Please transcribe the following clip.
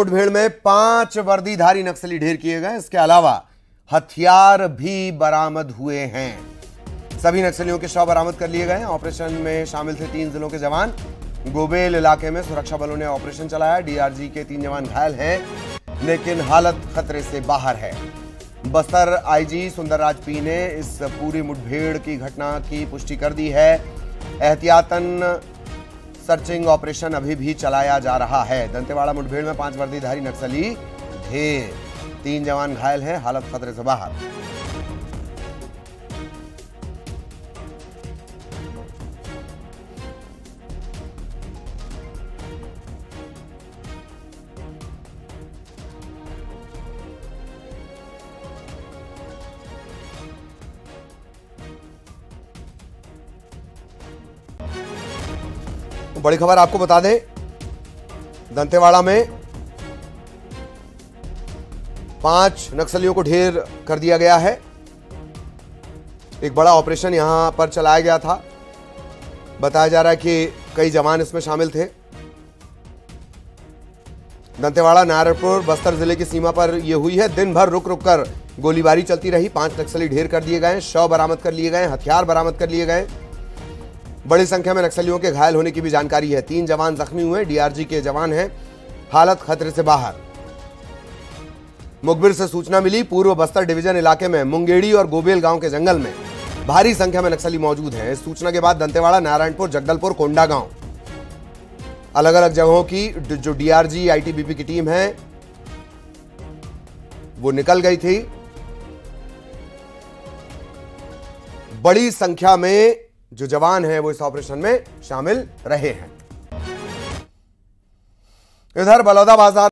मुठभेड़ में 5 वर्दीधारी नक्सली ढेर किए गए। इसके अलावा हथियार भी बरामद हुए हैं। सभी नक्सलियों के शव बरामद कर लिए गए। ऑपरेशन में शामिल थे 3 जिलों के जवान। गोबेल इलाके में सुरक्षा बलों ने ऑपरेशन चलाया। डीआरजी के 3 जवान घायल हैं, लेकिन हालत खतरे से बाहर है। बस्तर आईजी सुंदरराज पी ने इस पूरी मुठभेड़ की घटना की पुष्टि कर दी है। एहतियातन सर्चिंग ऑपरेशन अभी भी चलाया जा रहा है। दंतेवाड़ा मुठभेड़ में 5 वर्दीधारी नक्सली ढेर, 3 जवान घायल हैं, हालत खतरे से बाहर। बड़ी खबर आपको बता दें, दंतेवाड़ा में 5 नक्सलियों को ढेर कर दिया गया है। एक बड़ा ऑपरेशन यहां पर चलाया गया था। बताया जा रहा है कि कई जवान इसमें शामिल थे। दंतेवाड़ा, नारायणपुर, बस्तर जिले की सीमा पर यह हुई है। दिन भर रुक रुक कर गोलीबारी चलती रही। 5 नक्सली ढेर कर दिए गए, शव बरामद कर लिए गए, हथियार बरामद कर लिए गए। बड़ी संख्या में नक्सलियों के घायल होने की भी जानकारी है। 3 जवान जख्मी हुए, डीआरजी के जवान हैं, हालत खतरे से बाहर। मुखबिर से सूचना मिली, पूर्व बस्तर डिवीजन इलाके में मुंगेड़ी और गोबेल गांव के जंगल में भारी संख्या में नक्सली मौजूद हैं। इस सूचना के बाद दंतेवाड़ा, नारायणपुर, जगदलपुर, कोंडागांव, अलग अलग जगहों की जो डीआरजी आईटीबीपी की टीम है वो निकल गई थी। बड़ी संख्या में जो जवान हैं वो इस ऑपरेशन में शामिल रहे हैं। इधर बलौदाबाजार